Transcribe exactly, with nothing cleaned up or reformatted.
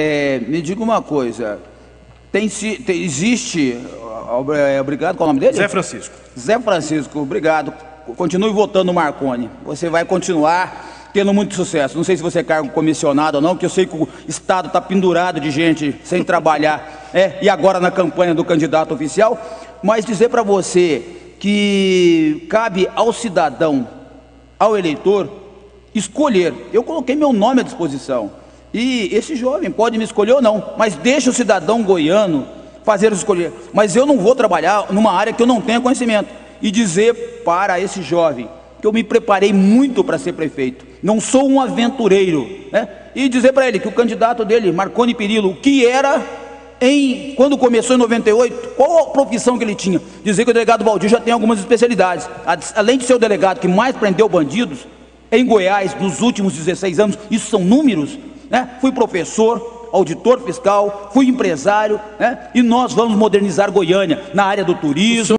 É, me diga uma coisa, tem, tem, existe, obrigado, qual é o nome dele? Zé Francisco. Zé Francisco, obrigado. Continue votando no Marconi, você vai continuar tendo muito sucesso. Não sei se você é cargo comissionado ou não, porque eu sei que o Estado está pendurado de gente sem trabalhar, é, e agora na campanha do candidato oficial, mas dizer para você que cabe ao cidadão, ao eleitor, escolher. Eu coloquei meu nome à disposição e esse jovem pode me escolher ou não, mas deixa o cidadão goiano fazer escolher. Mas eu não vou trabalhar numa área que eu não tenho conhecimento e dizer para esse jovem que eu me preparei muito para ser prefeito, não sou um aventureiro, né? E dizer para ele que o candidato dele, Marconi Perillo, o que era em, quando começou em noventa e oito, qual a profissão que ele tinha? Dizer que o delegado Waldir já tem algumas especialidades. Além de ser o delegado que mais prendeu bandidos em Goiás nos últimos dezesseis anos, isso são números, né? Fui professor, auditor fiscal, fui empresário, né? E nós vamos modernizar Goiânia na área do turismo.